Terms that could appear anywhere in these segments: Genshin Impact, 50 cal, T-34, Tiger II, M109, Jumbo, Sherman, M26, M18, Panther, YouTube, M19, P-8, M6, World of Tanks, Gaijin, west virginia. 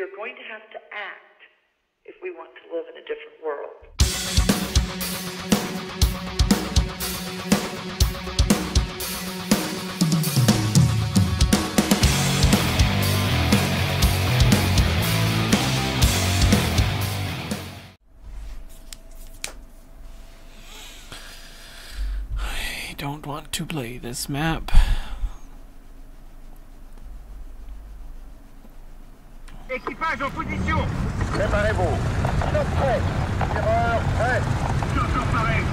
we are going to have to act if we want to live in a different world. I don't want to play this map. Équipage en position! Préparez-vous! Tireur prêt! Tireur prêt! Tireur pareil!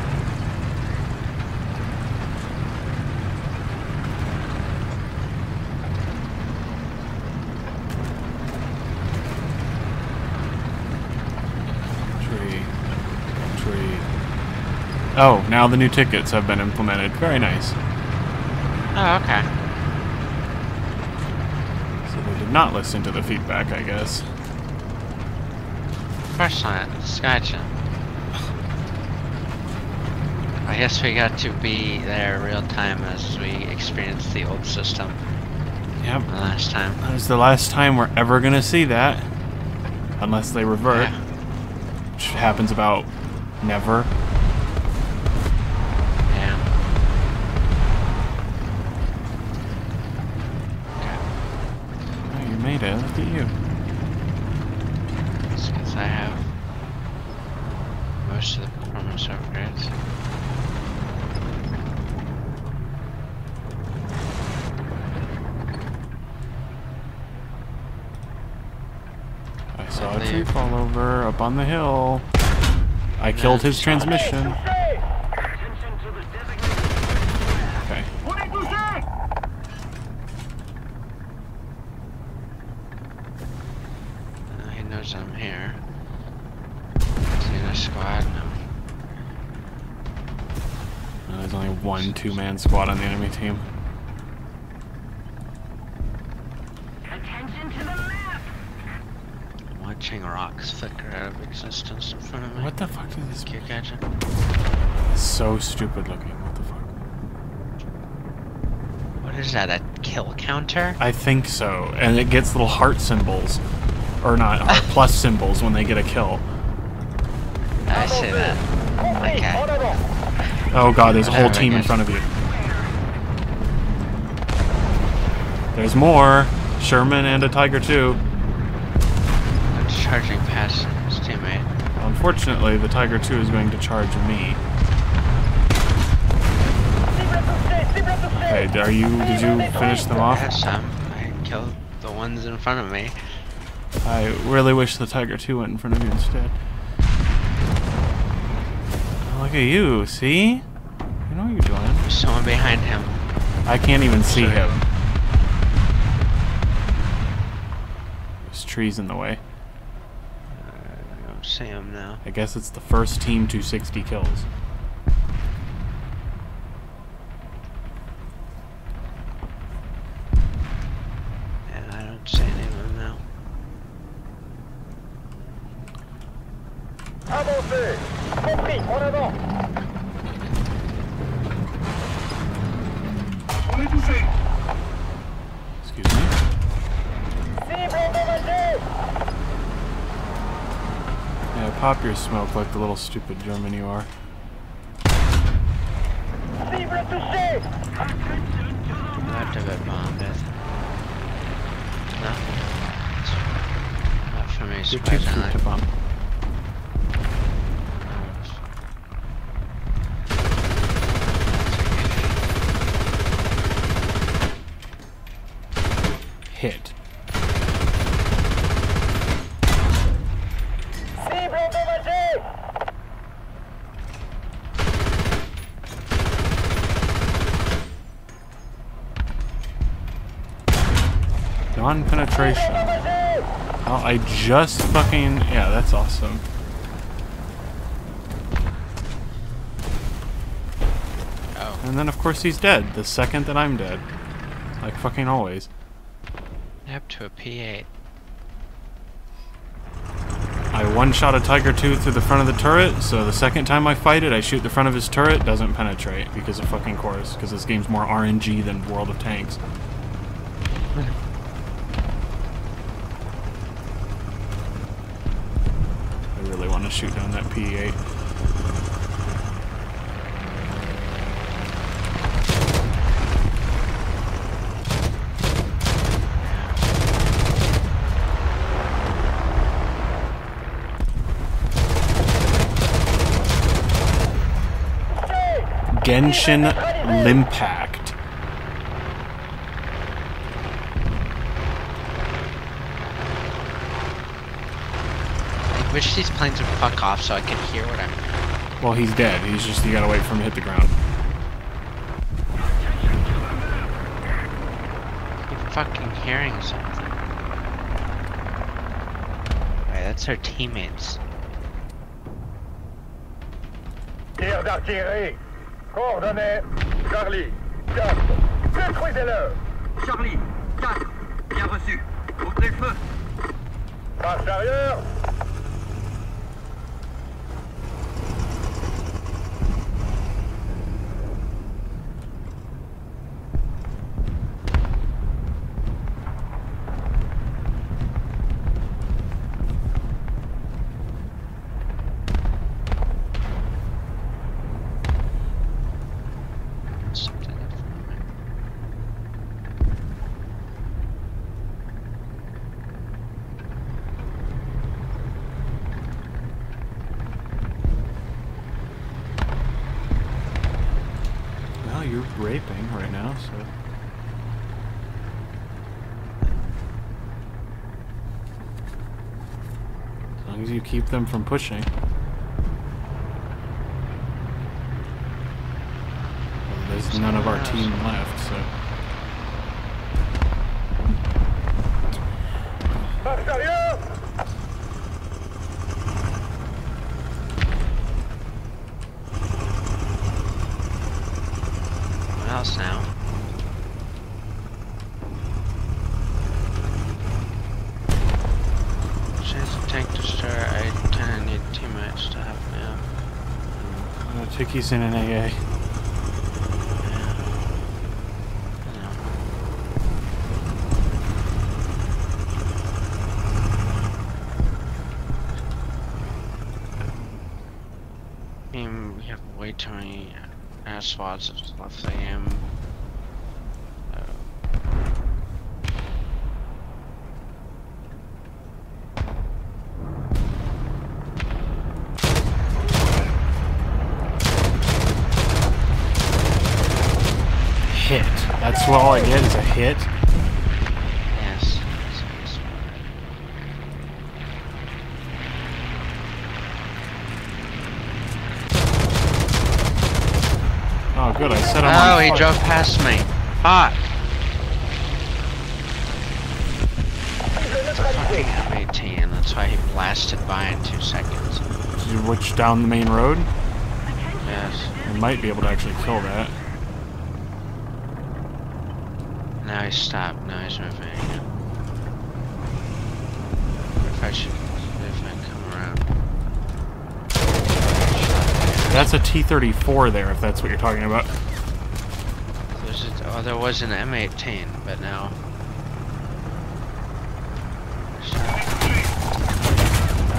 Tree. Oh, now the new tickets have been implemented. Very nice. Oh, okay. Not listen to the feedback, I guess. First time, gotcha. I guess we got to be there real time as we experienced the old system. Yep. The last time. That was the last time we're ever gonna see that. Unless they revert. Yeah. Which happens about never. Look at you. Since I have most of the performance upgrades. I saw a tree fall over up on the hill. I killed his transmission. Two-man squad on the enemy team. Attention to the map. I'm watching rocks flicker out of existence in front of me. What the fuck is this? Cute gadget. It's so stupid looking. What the fuck? What is that? A kill counter? I think so. And it gets little heart symbols, or not heart plus symbols when they get a kill. I see that. Like okay. Oh god, there's a whole team in front of you. There's more. Sherman and a Tiger II. I'm charging past his teammate. Unfortunately, the Tiger II is going to charge me. Okay, did you finish them off? Yes, I killed the ones in front of me. I really wish the Tiger II went in front of you instead. Look at you, see? You know what you're doing. There's someone behind him. I can't even see him. There's trees in the way. I don't see him now. I guess it's the first team to 60 kills. And I don't see anyone now. Avancez! Excuse me. Yeah, pop your smoke like the little stupid German you are. Left of it, Mom. Not for me, surprisingly. Hit. Non-penetration. Oh, I just fucking... Yeah, that's awesome. Oh. And then, of course, he's dead. The second that I'm dead. Like fucking always. Up to a P-8. I one-shot a Tiger II through the front of the turret, so the second time I fight it, I shoot the front of his turret, doesn't penetrate, because of fucking course, because this game's more RNG than World of Tanks. to shoot down that P-8. Genshin Impact. I wish these planes would fuck off so I could hear what I'm doing. Well, he's dead. He's just, you gotta wait for him to hit the ground. You're fucking hearing something. Alright, that's our teammates. Coordonnées, Charlie, 4, détruisez-le! Charlie, 4, bien reçu, ouvrez le feu! Marche arrière! Raping right now, so as long as you keep them from pushing, well, there's none of our team left, so he's in an AA. Yeah. Yeah. We have way too many asswads of stuff. I am. That's all I get is a hit. Yes. Oh, good. I set him on fire. Oh, he drove past me. Fuck. It's a fucking M18. That's why he blasted by in 2 seconds. Did you witch down the main road? Yes. You might be able to actually kill that. Now he's stopped, now he's moving. If I come around. That's a T-34 there, if that's what you're talking about. Oh, there was an M18, but now...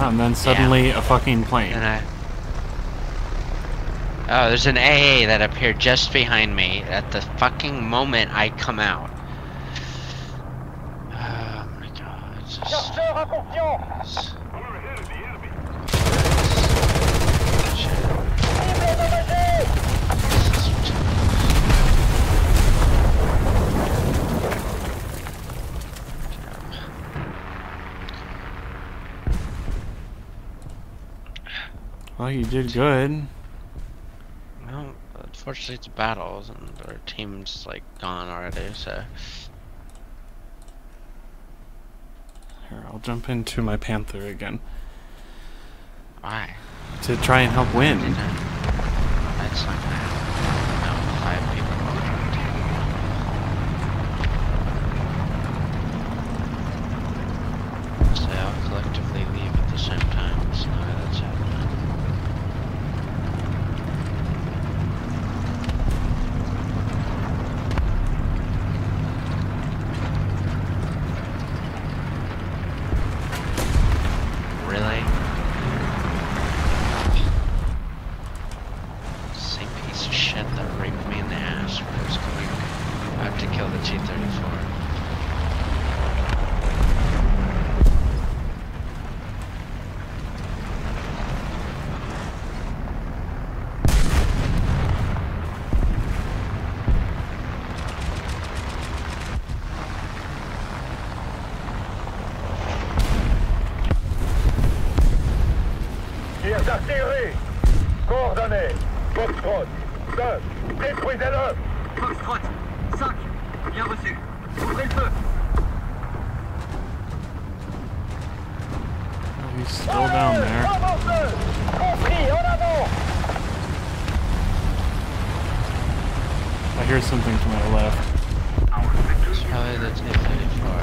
and then suddenly a fucking plane. Oh, there's an AA that appeared just behind me at the fucking moment I come out. Well, you did good. Unfortunately, it's battles, and our team's like gone already. So, here, I'll jump into my Panther again. Why? To try and help win. That's not gonna happen. No, 5 people. So I'll collectively leave at the same time. So that's happening. l'artillerie. Coordonnées. Foxtrot. 2. Détruisez-le. Foxtrot. 5. Bien reçu. Ouvrez le feu. He's still down there. I hear something to my left. It's probably the T-34.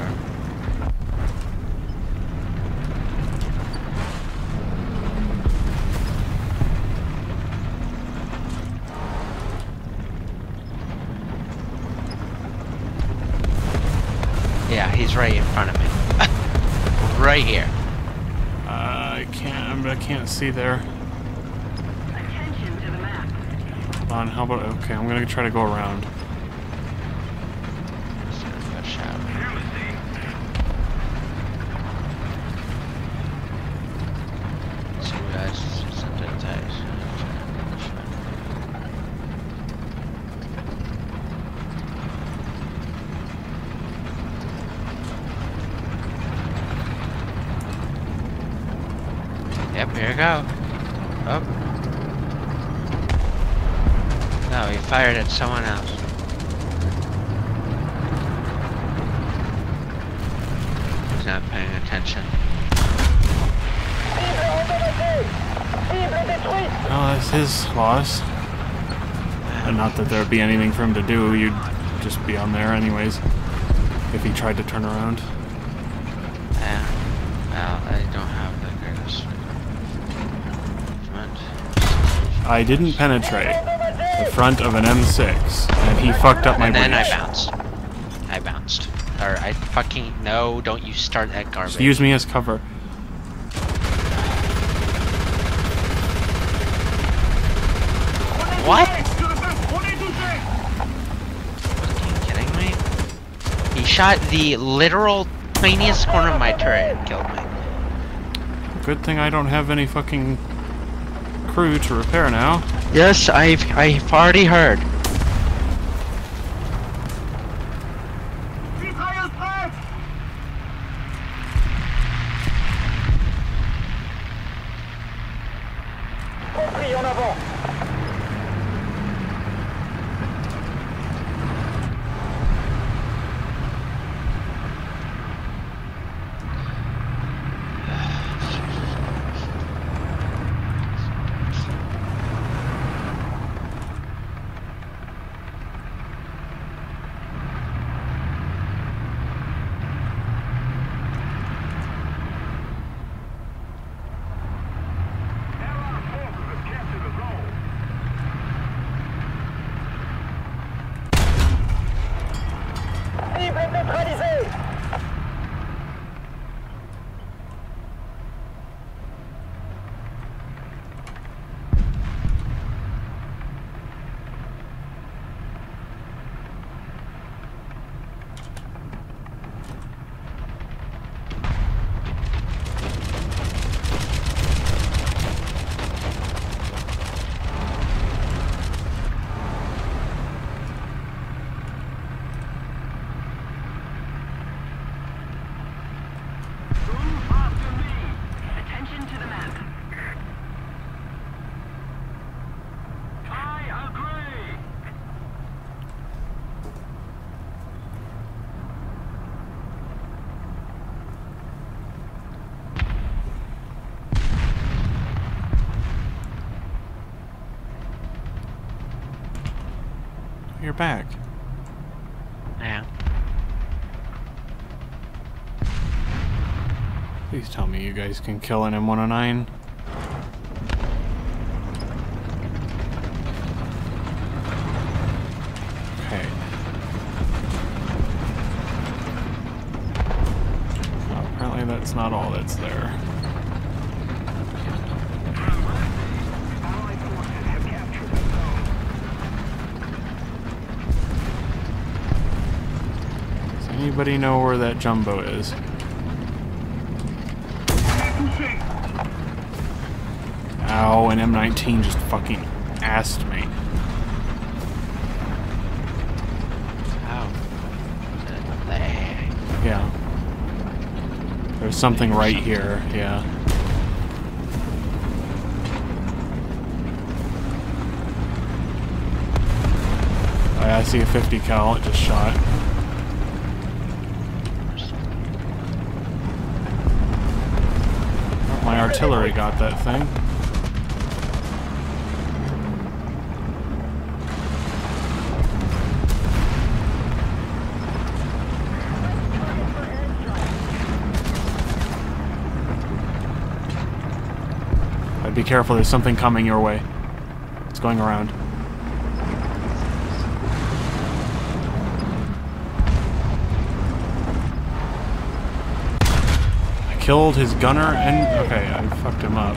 Yeah, he's right in front of me. Right here. I can't see there. Attention to the map. Hold on, how about okay, I'm gonna try to go around. Here we go. Up. Oh. No, he fired at someone else. He's not paying attention. Oh, that's his loss. And not that there'd be anything for him to do. You'd just be on there anyways. If he tried to turn around. I didn't penetrate the front of an M6, and he fucked up my brakes. And then breach. I bounced. Or I fucking... No, don't you start that garbage. Just use me as cover. What? Are you kidding me? He shot the literal tiniest corner of my turret and killed me. Good thing I don't have any fucking... crew to repair now. Yes, I've already heard. You're back. Yeah. Please tell me you guys can kill an M109. Okay. Well, apparently that's not all that's there. Anybody know where that Jumbo is? Ow, an M19 just fucking assed me. Ow. Yeah. There's something right here, yeah. I see a 50 cal, it just shot. Oh, my artillery got that thing. Be careful, there's something coming your way. It's going around. I killed his gunner and... okay, I fucked him up.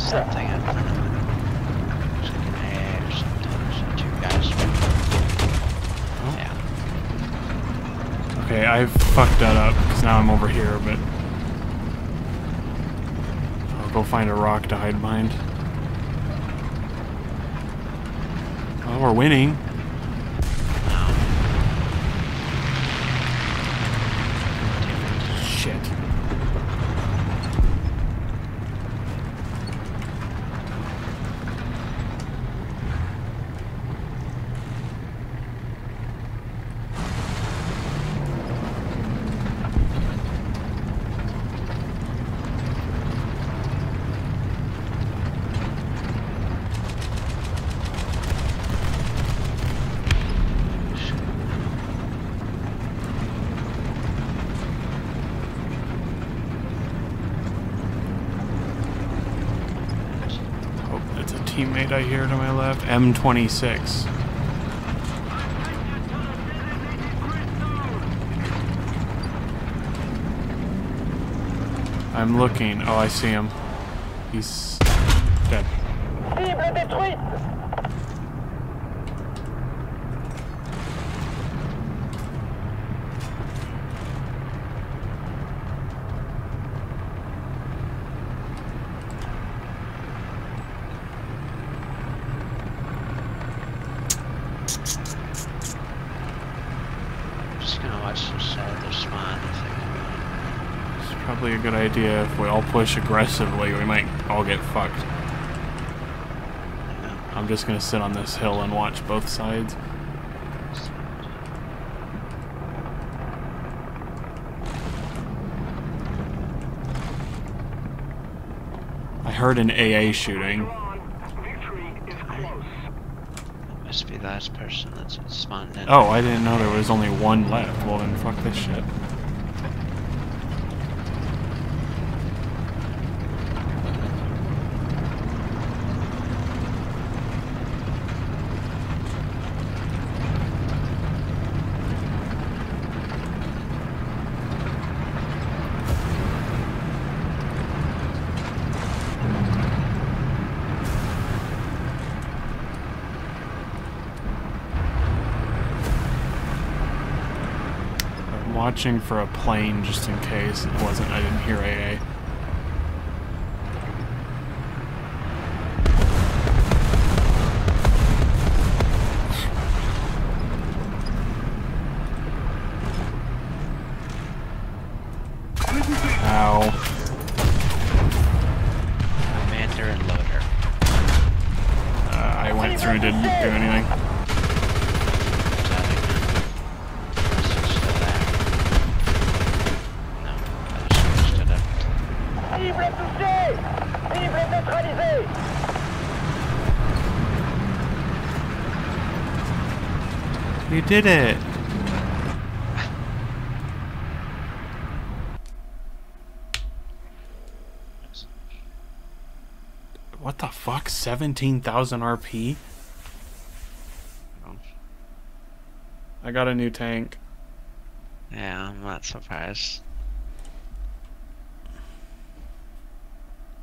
Something in front of me. Okay, I fucked that up, because now I'm over here, but... I'll go find a rock to hide behind. Oh, we're winning. Shit. Teammate I hear to my left, M26. I'm looking. Oh, I see him. He's dead. Probably a good idea if we all push aggressively, we might all get fucked. I'm just gonna sit on this hill and watch both sides. I heard an AA shooting. That must be the last person that's spawned in. Oh, I didn't know there was only one left. Well then, fuck this shit. Watching for a plane just in case it wasn't. I didn't hear AA. Ow. Commander and loader. I went through, didn't do anything. You did it! What the fuck? 17,000 RP? I got a new tank. Yeah, I'm not surprised.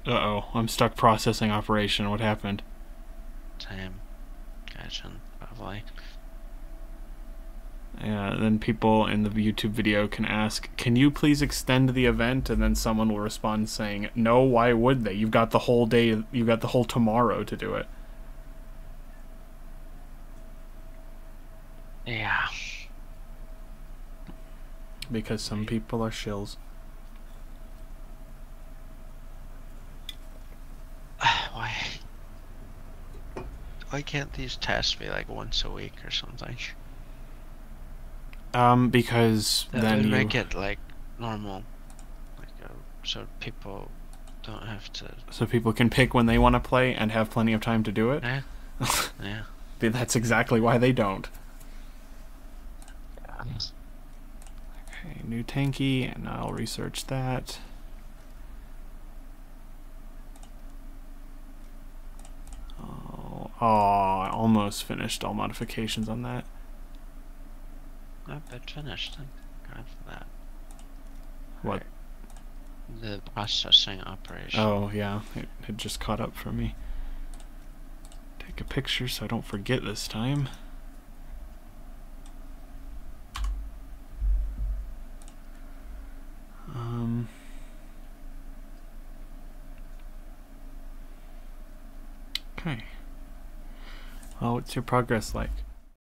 Uh-oh, I'm stuck processing operation. What happened? Time. Gaijin, probably. Yeah, then people in the YouTube video can ask, can you please extend the event? And then someone will respond saying, no, why would they? You've got the whole day, you've got the whole tomorrow to do it. Yeah. because some people are shills. Why can't these tests be like once a week or something? Because that then you make it like normal, like so people don't have to. So people can pick when they want to play and have plenty of time to do it. Yeah. Yeah. That's exactly why they don't. Yeah. Okay, new tanky, and I'll research that. Oh, I almost finished all modifications on that. Not bad finished. Thank God for that. What? The processing operation. Oh, yeah. It had just caught up for me. Take a picture so I don't forget this time. Okay. Well, what's your progress like?